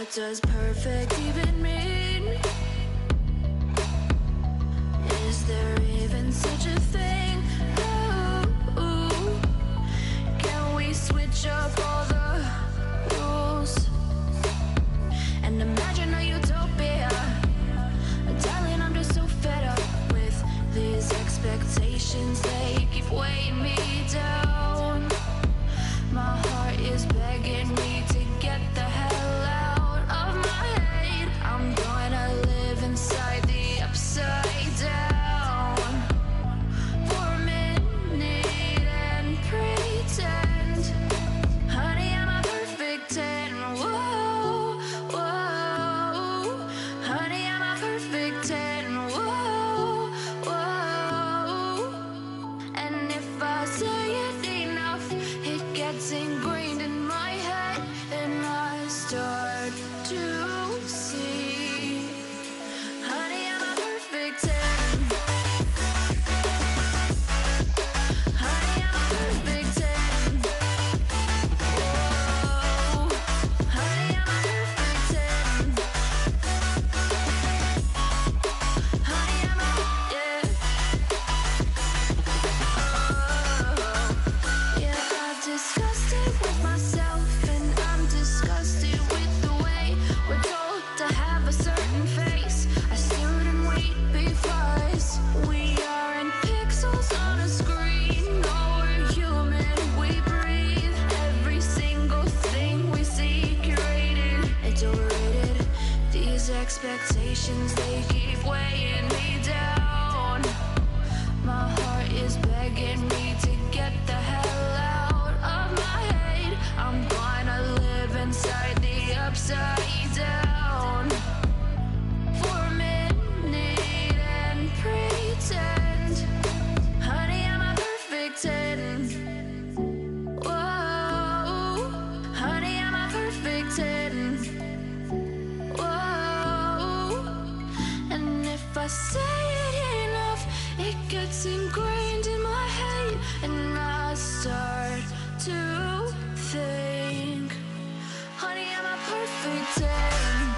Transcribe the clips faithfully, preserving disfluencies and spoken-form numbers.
What does perfect even mean? Is there even such a thing? Ooh, can we switch up all the rules and imagine a utopia? Darling, I'm just so fed up with these expectations. They keep weighing me down. My heart is begging me to get the hell out of my head. I'm gonna live inside the upside down for a minute and pretend. Honey, I'm a perfect ten. Whoa, whoa. Honey, I'm a perfect ten. Whoa, whoa. And if I say it enough, it gets ingrained in my head, and I start to see. Honey, I'm a perfect ten. Honey, I'm a perfect ten. Whoa. Honey, I'm a perfect ten. Honey, I'm a, yeah. Oh. Yeah, I'm disgusted with myself, and I'm disgusted with the way we're told to have a certain face. I stood and wait because we are in pixels on a screen. Oh, we're human, we breathe. Every single thing we see curated, it's overrated. These expectations, they keep weighing me down. My heart is begging me to get the hell out of my head. I'm gonna live inside the upside down for a minute and pretend. Honey, I'm a perfect ten. Whoa, honey, I'm a perfect ten. Whoa, and if I say it enough, it gets ingrained in my head, and I start to think, honey, I'm a perfect ten.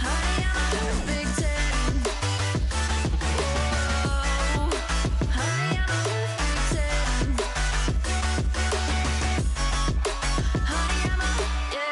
Honey, I'm a perfect ten. Whoa, honey, I'm a perfect ten. Honey, I'm a, yeah. Oh. Honey, I'm a perfect ten.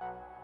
Whoa.